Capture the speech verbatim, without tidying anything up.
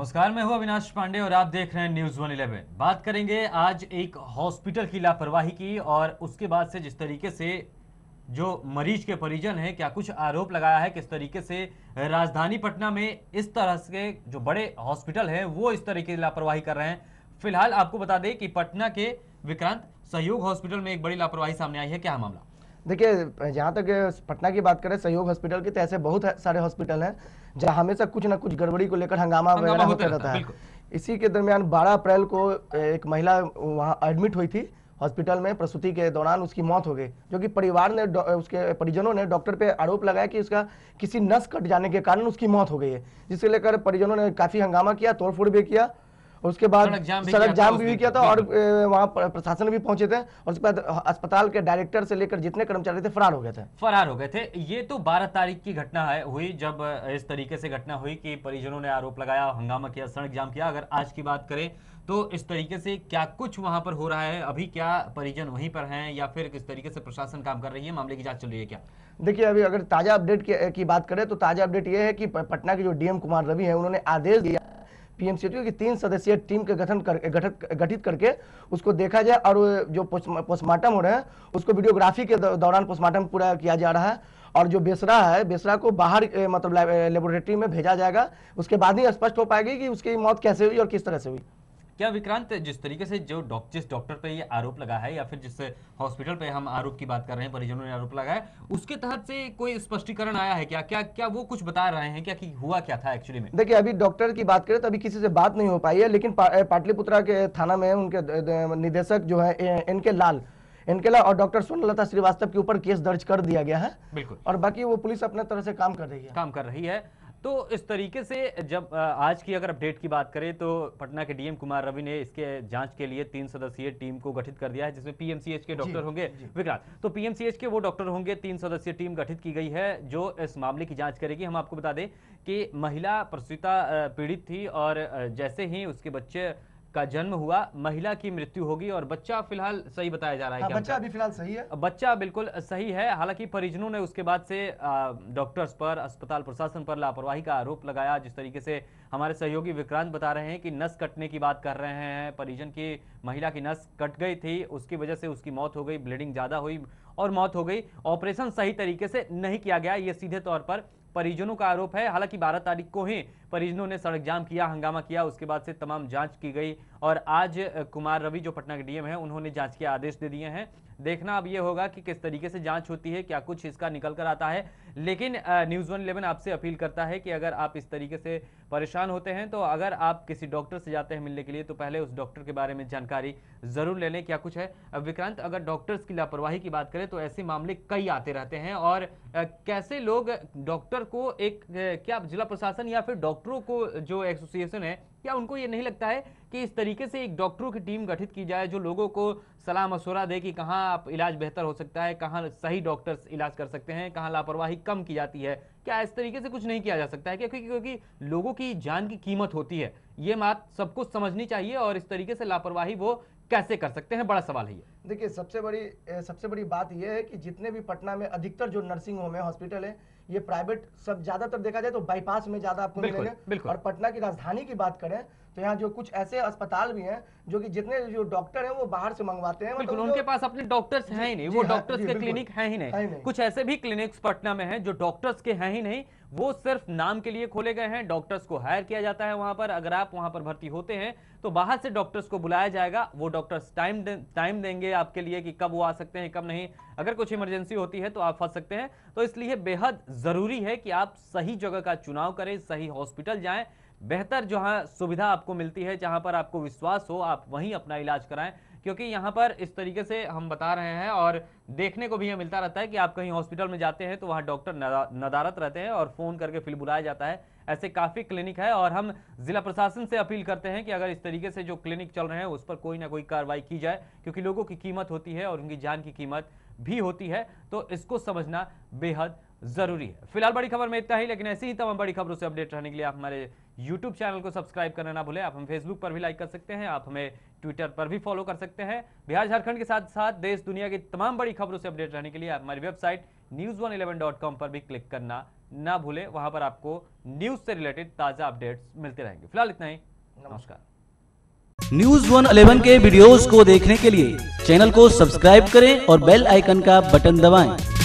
नमस्कार, मैं हूं अविनाश पांडे और आप देख रहे हैं न्यूज वन इलेवन। बात करेंगे आज एक हॉस्पिटल की लापरवाही की और उसके बाद से जिस तरीके से जो मरीज के परिजन हैं क्या कुछ आरोप लगाया है, किस तरीके से राजधानी पटना में इस तरह से जो बड़े हॉस्पिटल हैं वो इस तरीके की लापरवाही कर रहे हैं। फिलहाल आपको बता दें कि पटना के विक्रांत सहयोग हॉस्पिटल में एक बड़ी लापरवाही सामने आई है। क्या मामला? देखिए, जहाँ तक पटना की बात करें सहयोग हॉस्पिटल की, तो ऐसे बहुत सारे हॉस्पिटल हैं जहाँ हमेशा कुछ ना कुछ गड़बड़ी को लेकर हंगामा वगैरह होता रहता है। इसी के दरमियान बारह अप्रैल को एक महिला वहाँ एडमिट हुई थी हॉस्पिटल में, प्रसूति के दौरान उसकी मौत हो गई, जो कि परिवार ने उसके परिजनों ने डॉक्टर पे आरोप लगाया कि उसका किसी नस कट जाने के कारण उसकी मौत हो गई है, जिसको लेकर परिजनों ने काफ़ी हंगामा किया, तोड़फोड़ भी किया। उसके बाद सड़क जाम भी किया था और वहाँ प्रशासन भी पहुंचे थे और उसके बाद अस्पताल के डायरेक्टर से लेकर जितने कर्मचारी थे फरार हो गए थे फरार हो गए थे। ये तो बारह तारीख की घटना है हुई, जब इस तरीके से घटना हुई कि परिजनों ने आरोप लगाया, हंगामा किया, सड़क जाम किया। अगर आज की बात करें तो इस तरीके से क्या कुछ वहाँ पर हो रहा है, अभी क्या परिजन वहीं पर हैं या फिर किस तरीके से प्रशासन काम कर रही है, मामले की जाँच चल रही है क्या? देखिए, अभी अगर ताज़ा अपडेट की बात करें तो ताज़ा अपडेट ये है कि पटना के जो डीएम कुमार रवि हैं उन्होंने आदेश दिया पीएमसीटी की तीन सदस्यीय टीम के गठन कर गठित गठित करके उसको देखा जाए और जो पोस्टमार्टम हो रहे हैं उसको वीडियोग्राफी के दौरान पोस्टमार्टम पूरा किया जा रहा है और जो बेसरा है बेसरा को बाहर मतलब लेबोरेटरी में भेजा जाएगा, उसके बाद ही स्पष्ट हो पाएगी कि उसकी मौत कैसे हुई और किस तरह से हुई। क्या विक्रांत, जिस तरीके से जो डॉक्टर जिस डॉक्टर पे ये आरोप लगा है या फिर जिस हॉस्पिटल पे हम आरोप की बात कर रहे हैं, परिजनों ने आरोप लगाया, उसके तहत से कोई स्पष्टीकरण आया है क्या क्या क्या वो कुछ बता रहे हैं क्या कि हुआ क्या था एक्चुअली में? देखिए, अभी डॉक्टर की बात करें तो अभी किसी से बात नहीं हो पाई है, लेकिन पा, पाटलिपुत्रा के थाना में उनके निदेशक जो है एन के लाल एन के लाल और डॉक्टर सोन लता श्रीवास्तव के ऊपर केस दर्ज कर दिया गया है। बिल्कुल, और बाकी वो पुलिस अपने तरह से काम कर रही है काम कर रही है तो इस तरीके से जब आज की अगर अपडेट की बात करें तो पटना के डीएम कुमार रवि ने इसके जांच के लिए तीन सदस्यीय टीम को गठित कर दिया है, जिसमें पीएमसीएच के डॉक्टर होंगे विक्रांत, तो पीएमसीएच के वो डॉक्टर होंगे। तीन सदस्यीय टीम गठित की गई है जो इस मामले की जांच करेगी। हम आपको बता दें कि महिला प्रसूता पीड़ित थी और जैसे ही उसके बच्चे का जन्म हुआ महिला की मृत्यु होगी और बच्चा फिलहाल सही बताया जा रहा है। हाँ, बच्चा अभी फिलहाल सही है, बच्चा बिल्कुल सही है। हालांकि परिजनों ने उसके बाद से डॉक्टर्स पर, अस्पताल प्रशासन पर लापरवाही का आरोप लगाया। जिस तरीके से हमारे सहयोगी विक्रांत बता रहे हैं कि नस कटने की बात कर रहे हैं, परिजन की महिला की नस कट गई थी, उसकी वजह से उसकी मौत हो गई, ब्लीडिंग ज़्यादा हुई और मौत हो गई, ऑपरेशन सही तरीके से नहीं किया गया, ये सीधे तौर पर परिजनों का आरोप है। हालांकि बारह तारीख को ही परिजनों ने सड़क जाम किया, हंगामा किया, उसके बाद से तमाम जांच की गई और आज कुमार रवि जो पटना के डीएम हैं उन्होंने जांच के आदेश दे दिए हैं। देखना अब ये होगा कि किस तरीके से जांच होती है, क्या कुछ इसका निकल कर आता है। लेकिन न्यूज़ वन इलेवन आपसे अपील करता है कि अगर आप इस तरीके से परेशान होते हैं तो अगर आप किसी डॉक्टर से जाते हैं मिलने के लिए तो पहले उस डॉक्टर के बारे में जानकारी ज़रूर ले लें क्या कुछ है। अब विक्रांत, अगर डॉक्टर्स की लापरवाही की बात करें तो ऐसे मामले कई आते रहते हैं और कैसे लोग डॉक्टर को एक क्या जिला प्रशासन या फिर डॉक्टरों को जो एसोसिएशन है क्या उनको ये नहीं लगता है कि इस तरीके से एक डॉक्टरों की टीम गठित की जाए जो लोगों को सलाह मशवरा दे कि कहाँ आप इलाज बेहतर हो सकता है, कहाँ सही डॉक्टर्स इलाज कर सकते हैं, कहाँ लापरवाही कम की जाती है, क्या इस तरीके से कुछ नहीं किया जा सकता है क्या? क्योंकि क्योंकि लोगों की जान की कीमत होती है, ये बात सबको समझनी चाहिए और इस तरीके से लापरवाही वो कैसे कर सकते हैं, बड़ा सवाल है ये। देखिए, सबसे बड़ी सबसे बड़ी बात यह है कि जितने भी पटना में अधिकतर जो नर्सिंग होम है, हॉस्पिटल है, ये प्राइवेट सब ज्यादातर देखा जाए तो बाईपास में ज्यादा आपको मिलेंगे। और पटना की राजधानी की बात करें तो यहाँ जो कुछ ऐसे अस्पताल भी हैं जो कि जितने जो डॉक्टर हैं वो बाहर से मंगवाते हैं, मतलब उनके पास अपने डॉक्टर्स हैं ही नहीं, वो डॉक्टर्स के क्लिनिक हैं ही नहीं। कुछ ऐसे भी क्लिनिक्स पटना में हैं जो डॉक्टर्स के हैं ही नहीं, वो सिर्फ नाम के लिए खोले गए हैं, डॉक्टर्स को हायर किया जाता है वहाँ पर। अगर आप वहाँ पर भर्ती होते हैं तो बाहर से डॉक्टर्स को बुलाया जाएगा, वो डॉक्टर्स टाइम टाइम देंगे आपके लिए कि कब वो आ सकते हैं कब नहीं, अगर कुछ इमरजेंसी होती है तो आप फंस सकते हैं। तो इसलिए बेहद ज़रूरी है कि आप सही जगह का चुनाव करें, सही हॉस्पिटल जाएँ, बेहतर जहाँ सुविधा आपको मिलती है, जहाँ पर आपको विश्वास हो आप वहीं अपना इलाज कराएं, क्योंकि यहाँ पर इस तरीके से हम बता रहे हैं और देखने को भी यह मिलता रहता है कि आप कहीं हॉस्पिटल में जाते हैं तो वहाँ डॉक्टर नदारत रहते हैं और फ़ोन करके फिर बुलाया जाता है। ऐसे काफ़ी क्लिनिक है और हम जिला प्रशासन से अपील करते हैं कि अगर इस तरीके से जो क्लिनिक चल रहे हैं उस पर कोई ना कोई कार्रवाई की जाए, क्योंकि लोगों की कीमत होती है और उनकी जान की कीमत भी होती है, तो इसको समझना बेहद ज़रूरी है। फिलहाल बड़ी खबर में इतना ही, लेकिन ऐसी ही तमाम बड़ी खबरों से अपडेट रहने के लिए आप हमारे यूट्यूब चैनल को सब्सक्राइब करना ना भूलें। आप हम फेसबुक पर भी लाइक कर सकते हैं, आप हमें ट्विटर पर भी फॉलो कर सकते हैं। बिहार झारखंड के साथ साथ देश दुनिया की तमाम बड़ी खबरों से अपडेट रहने के लिए आप हमारी website news one eleven dot com पर भी क्लिक करना ना भूलें, वहां पर आपको न्यूज से रिलेटेड ताजा अपडेट्स मिलते रहेंगे। फिलहाल इतना ही, नमस्कार। न्यूज वन इलेवन के वीडियोस को देखने के लिए चैनल को सब्सक्राइब करें और बेल आइकन का बटन दबाएं।